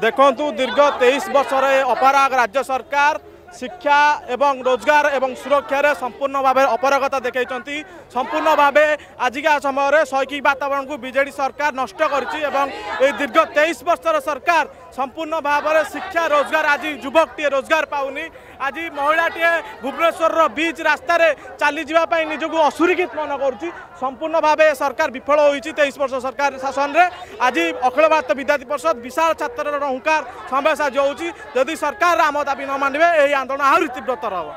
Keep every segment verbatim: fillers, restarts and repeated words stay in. देखु दीर्घ तेईस वर्ष अपराग राज्य सरकार शिक्षा एवं रोजगार एवं सुरक्षार संपूर्ण भाव अपरगता देखते संपूर्ण भाव आजिका समय शैक्षिक वातावरण को बीजेडी सरकार नष्ट कर दीर्घ तेईस वर्षर सरकार संपूर्ण भाव शिक्षा रोजगार आज युवकटे रोजगार पाऊनी आज महिलाटे भुवनेश्वर बीच रास्तार चली जावाई निजक असुरक्षित मन कर संपूर्ण भाव सरकार विफल होती तेईस वर्ष सरकार शासन में। आज अखिल भारत विद्यार्थी परिषद विशाल छात्र हंकार समावेश आज होदी सरकार आम दाबी न मानवे आंदोलन आहरी तीव्रतर हम।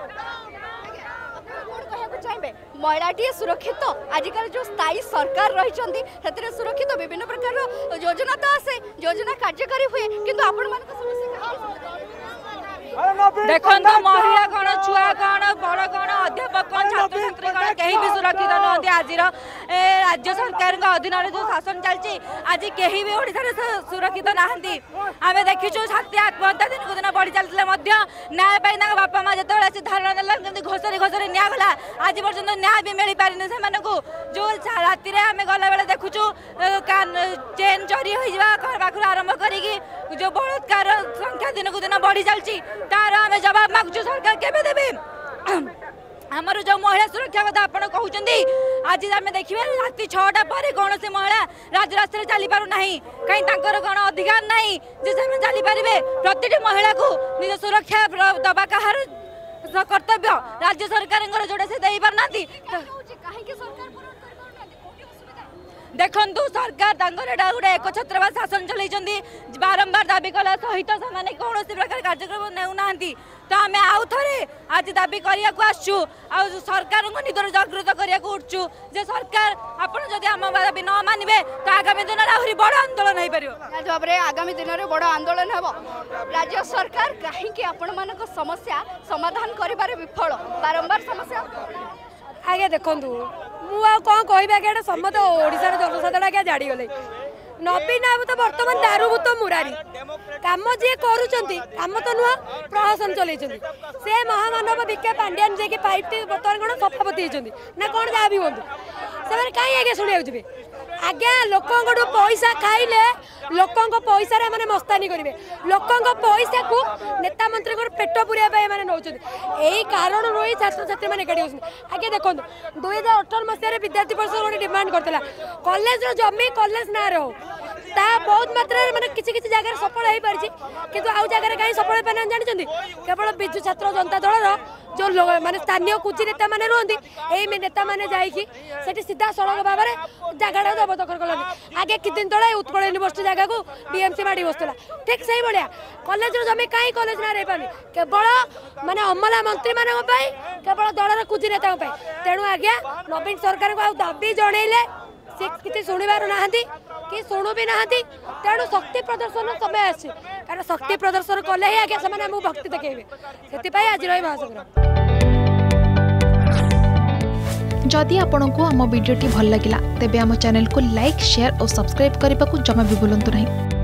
महिलाटी सुरक्षित आजिकल जो स्थायी सरकार रही सुरक्षित विभिन्न प्रकार योजना तो आसे योजना कार्यकारी हुए किंतु आपण मान देखो महिला गण छुआ गण बड़ गण अध्यापक गण छात्र छात्री गण कहीं भी सुरक्षित नुहति। आज राज्य सरकार अधीन जो शासन चलती आज कहीं भी ओडिसा सुरक्षित नहांती। आम देखी छात्री आत्महत्या दिन को दिन बढ़ी चलते न्याय बापा माँ जो आसी धारण देते घोषरी घोषरी निगला आज पर्यटन न्याय भी मिल पारे से जो राति आम गला बेले देखु चेन चोरी पाखु आरंभ करी जो बलात्कार संख्या दिन को दिन बढ़ी चलती तार आम जवाब मागुच सरकार के देवे। आमर जो महिला सुरक्षा कथा आप कहते आज आम देखिए राति छटा पर कौन से महिला राजरास्तार चली पार ना कहीं कौन अधिकार ना चली पारे प्रति महिला को निज सुरक्षा दवा कह कर्तव्य राज्य सरकार जोड़ा से दे पार ना देखु सरकार गोटे एक छत्रवास शासन चलती बारंबार दाबी कला सहित से कौन प्रकार कार्यक्रम नौना तो आम आउ थे आज दाबी करने को आसु आ सरकार को निधर जागृत करने को उठचु जे सरकार आपड़ जब आम दाबी न मानवे तो आगामी दिन में आहरी बड़ आंदोलन हो पार भाव में आगामी दिन में बड़ आंदोलन हो। राज्य सरकार कहीं आपण मान समस्या समाधान कर विफल बारंबार समस्या आगे देखु मुझे कौन कह समस्त ओडिशार जनसाधारण आज जाड़ीगले नवीन बाबू तो बर्तमान दारूभूत मुरारी कम जी करुँच कम तो नुह प्रशासन चलई से महामानव विके पांड्यान जी पाइप टी बर्तमान कौन सफापति ना कौन जहाँ भी हूँ से कहीं आगे शुणी आज्ञा लोक पैसा खाइले लोक पैसा मैंने मस्तानी करेंगे लोक पैसा को नेता मंत्री पेट पूरा नौ कारण रही छात्र छात्री मैंने एकाठी हो। आज्ञा देखो दुई हजार अठर मसीह विद्यार्थी परिषद गोटे डिमांड करता कॉलेज जमी कॉलेज ना रो ता बहुत मात्रा मैंने किसी किसी जगह सफल हो पार्टी कितु आउ जगह कहीं सफल हो पार जानते केवल विजु छात्र जनता दल जो माने स्थानीय कुची नेता मैंने रुहति यही नेता मैंने जाकि सीधा सड़क भाव में जगह दबा दखल कल आगे कि दिन तले उत्कल यूनिवर्सिटी जगह को बीएमसी माड़ी बसला ठीक से भाया कलेज जमी कहीं कलेज ना रही पारे केवल माने अमला मंत्री मानों केवल दलर कुची नेता तेणु आज्ञा नवीन सरकार को दाबी जनइले सी किसी शुणबार ना कि शुणु भी ना तेणु शक्ति प्रदर्शन समय आसी कारण शक्ति प्रदर्शन कले ही आज्ञा से भक्ति देखेबे से आज रही महासंग्राम। जदि आपण को आम भिडी भल लगा तेब आम चैनल को लाइक शेयर और सब्सक्राइब करने को जमा भी बुलां नहीं।